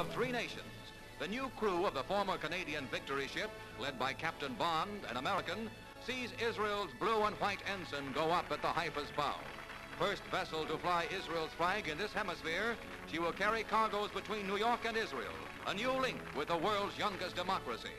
of three nations. The new crew of the former Canadian victory ship, led by Captain Bond, an American, sees Israel's blue and white ensign go up at the Haifa's bow. First vessel to fly Israel's flag in this hemisphere, she will carry cargoes between New York and Israel, a new link with the world's youngest democracy.